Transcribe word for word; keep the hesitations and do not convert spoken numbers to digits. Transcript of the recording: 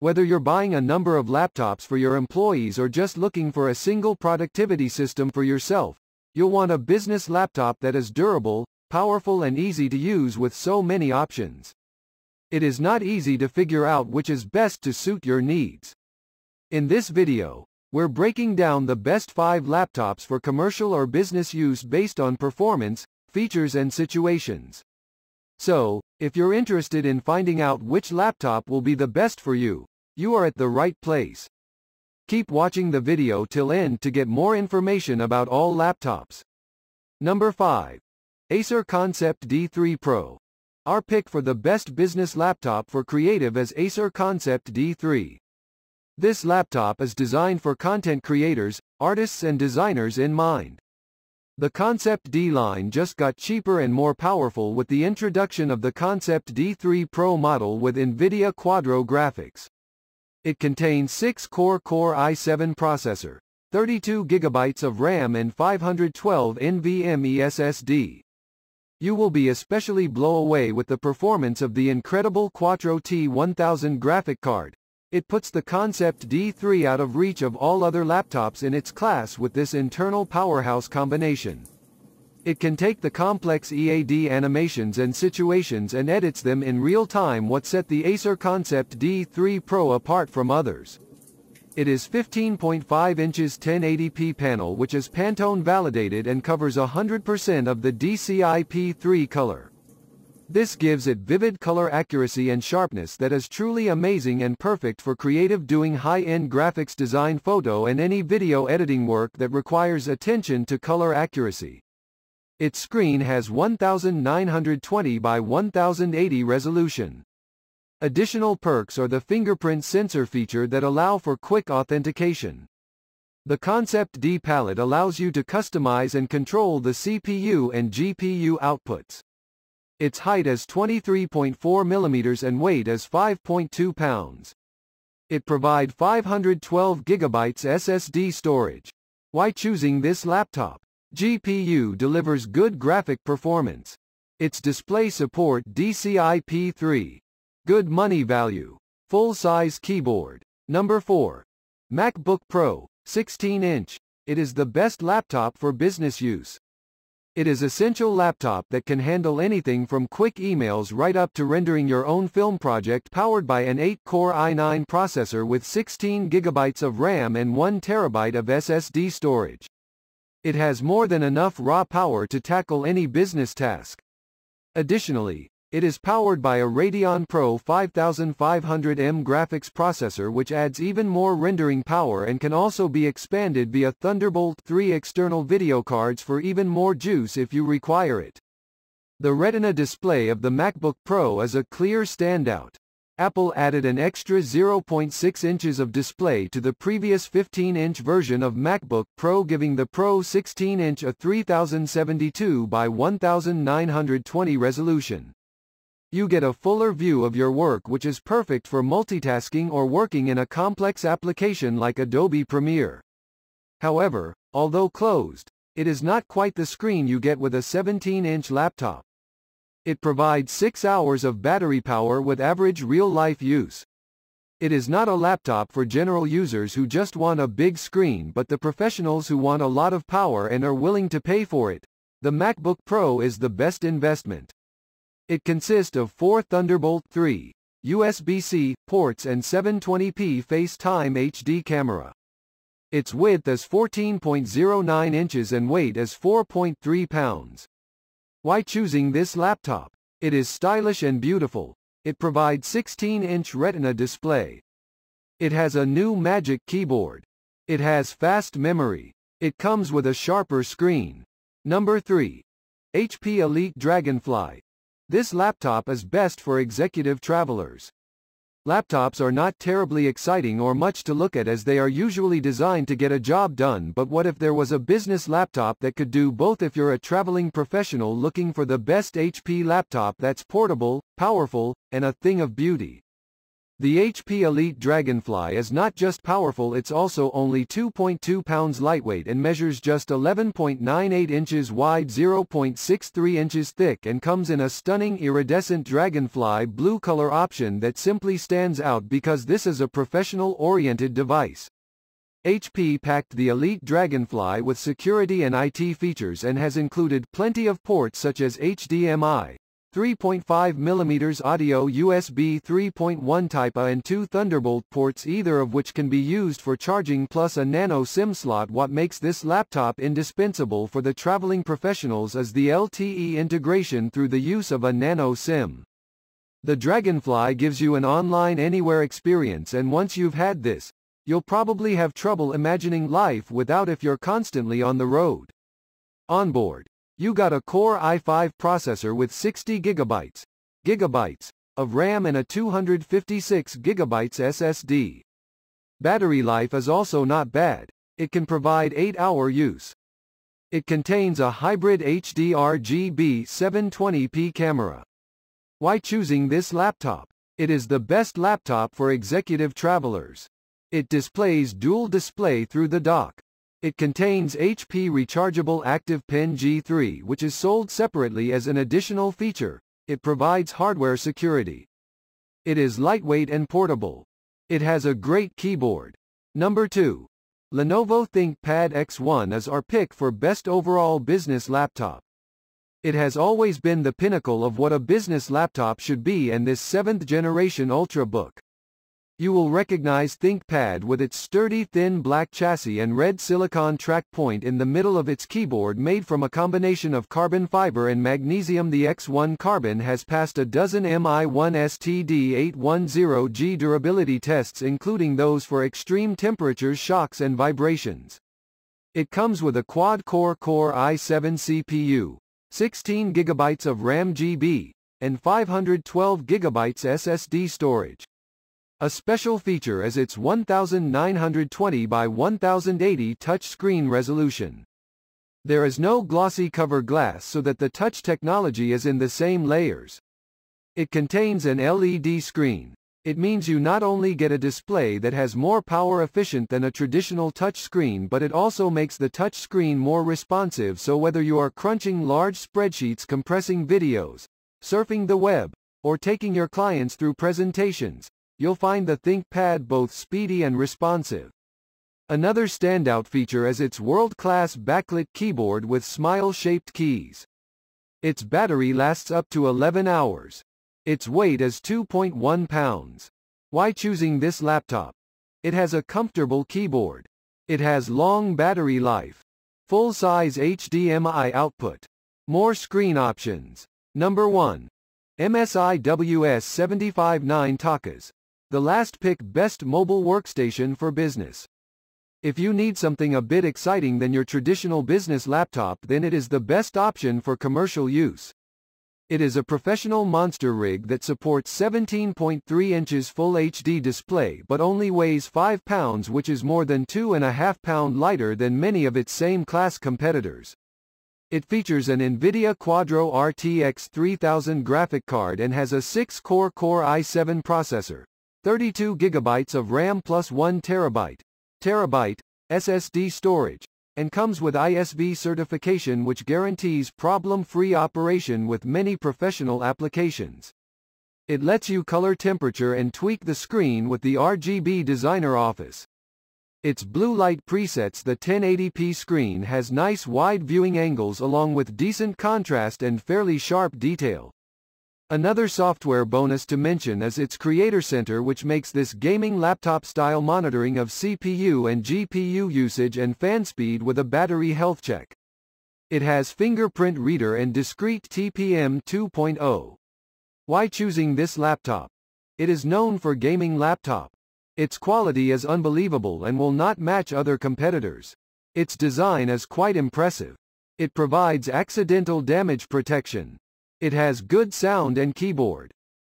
Whether you're buying a number of laptops for your employees or just looking for a single productivity system for yourself, you'll want a business laptop that is durable, powerful and easy to use with so many options. It is not easy to figure out which is best to suit your needs. In this video, we're breaking down the best five laptops for commercial or business use based on performance, features and situations. So, if you're interested in finding out which laptop will be the best for you, you are at the right place. Keep watching the video till end to get more information about all laptops. Number five. Acer ConceptD three Pro. Our pick for the best business laptop for creative is Acer ConceptD three. This laptop is designed for content creators, artists and designers in mind. The ConceptD line just got cheaper and more powerful with the introduction of the ConceptD three Pro model with NVIDIA Quadro graphics. It contains six core Core i seven processor, thirty-two gigabytes of RAM and five hundred twelve NVMe S S D. You will be especially blown away with the performance of the incredible Quadro T one thousand graphic card. It puts the ConceptD three out of reach of all other laptops in its class with this internal powerhouse combination. It can take the complex E A D animations and situations and edits them in real time, what set the Acer ConceptD three Pro apart from others. It is fifteen point five inches ten eighty p panel which is Pantone validated and covers one hundred percent of the D C I P three color. This gives it vivid color accuracy and sharpness that is truly amazing and perfect for creative doing high-end graphics design, photo and any video editing work that requires attention to color accuracy. Its screen has nineteen twenty by ten eighty resolution. Additional perks are the fingerprint sensor feature that allow for quick authentication. The ConceptD palette allows you to customize and control the C P U and G P U outputs. Its height is twenty-three point four millimeters and weight is five point two pounds. It provides five hundred twelve gigabyte S S D storage. Why choosing this laptop? G P U delivers good graphic performance. Its display support D C I P three. Good money value. Full-size keyboard. Number four. MacBook Pro, sixteen inch. It is the best laptop for business use. It is essential laptop that can handle anything from quick emails right up to rendering your own film project, powered by an eight core i nine processor with sixteen gigabytes of RAM and one terabyte of S S D storage. It has more than enough raw power to tackle any business task. Additionally, it is powered by a Radeon Pro fifty-five hundred M graphics processor which adds even more rendering power and can also be expanded via Thunderbolt three external video cards for even more juice if you require it. The Retina display of the MacBook Pro is a clear standout. Apple added an extra zero point six inches of display to the previous fifteen inch version of MacBook Pro, giving the Pro sixteen inch a thirty seventy-two by nineteen twenty resolution. You get a fuller view of your work which is perfect for multitasking or working in a complex application like Adobe Premiere. However, although closed, it is not quite the screen you get with a seventeen inch laptop. It provides six hours of battery power with average real-life use. It is not a laptop for general users who just want a big screen, but the professionals who want a lot of power and are willing to pay for it. The MacBook Pro is the best investment. It consists of four Thunderbolt three, U S B C ports and seven twenty p FaceTime H D camera. Its width is fourteen point zero nine inches and weight is four point three pounds. Why choosing this laptop? It is stylish and beautiful. It provides sixteen inch Retina display. It has a new Magic Keyboard. It has fast memory. It comes with a sharper screen. Number three. H P Elite Dragonfly. This laptop is best for executive travelers. Laptops are not terribly exciting or much to look at as they are usually designed to get a job done, but what if there was a business laptop that could do both? If you're a traveling professional looking for the best H P laptop that's portable, powerful, and a thing of beauty, The H P Elite Dragonfly is not just powerful, it's also only two point two pounds lightweight and measures just eleven point nine eight inches wide, zero point six three inches thick, and comes in a stunning iridescent dragonfly blue color option that simply stands out because this is a professional-oriented device. H P packed the Elite Dragonfly with security and I T features and has included plenty of ports such as H D M I, three point five millimeter audio, U S B three point one Type A, and two Thunderbolt ports, either of which can be used for charging, plus a nano SIM slot. What makes this laptop indispensable for the traveling professionals is the L T E integration through the use of a nano SIM. The Dragonfly gives you an online anywhere experience, and once you've had this, you'll probably have trouble imagining life without if you're constantly on the road. Onboard, you got a Core i five processor with sixty gigabytes, gigabytes of RAM and a two hundred fifty-six gigabyte S S D. Battery life is also not bad. It can provide eight hour use. It contains a hybrid H D R G B seven twenty p camera. Why choosing this laptop? It is the best laptop for executive travelers. It displays dual display through the dock. It contains H P rechargeable active pin G three, which is sold separately as an additional feature. It provides hardware security. It is lightweight and portable. It has a great keyboard. Number two. Lenovo ThinkPad X one is our pick for best overall business laptop. It has always been the pinnacle of what a business laptop should be, and this seventh generation Ultrabook. You will recognize ThinkPad with its sturdy thin black chassis and red silicon track point in the middle of its keyboard, made from a combination of carbon fiber and magnesium. The X one Carbon has passed a dozen M I L dash S T D dash eight ten G durability tests, including those for extreme temperatures, shocks, and vibrations. It comes with a quad-core Core i seven C P U, sixteen gigabytes of RAM G B, and five hundred twelve gigabyte S S D storage. A special feature is its nineteen twenty by ten eighty touchscreen resolution. There is no glossy cover glass, so that the touch technology is in the same layers. It contains an L E D screen. It means you not only get a display that has more power efficient than a traditional touchscreen, but it also makes the touchscreen more responsive, so whether you are crunching large spreadsheets, compressing videos, surfing the web, or taking your clients through presentations, you'll find the ThinkPad both speedy and responsive. Another standout feature is its world-class backlit keyboard with smile-shaped keys. Its battery lasts up to eleven hours. Its weight is two point one pounds. Why choosing this laptop? It has a comfortable keyboard. It has long battery life. Full-size H D M I output. More screen options. Number one. M S I W S seven five ten T K. The last pick, best mobile workstation for business. If you need something a bit exciting than your traditional business laptop, then it is the best option for commercial use. It is a professional monster rig that supports seventeen point three inches Full H D display but only weighs five pounds, which is more than two point five pounds lighter than many of its same class competitors. It features an NVIDIA Quadro R T X three thousand graphic card and has a six core Core i seven processor, thirty-two gigabytes of RAM plus one terabyte, terabyte S S D storage, and comes with I S V certification, which guarantees problem-free operation with many professional applications. It lets you color, temperature, and tweak the screen with the R G B Designer Office. Its blue light presets the ten eighty p screen has nice wide viewing angles along with decent contrast and fairly sharp detail. Another software bonus to mention is its Creator Center, which makes this gaming laptop style monitoring of C P U and G P U usage and fan speed with a battery health check. It has fingerprint reader and discrete T P M two point oh. Why choosing this laptop? It is known for gaming laptop. Its quality is unbelievable and will not match other competitors. Its design is quite impressive. It provides accidental damage protection. It has good sound and keyboard.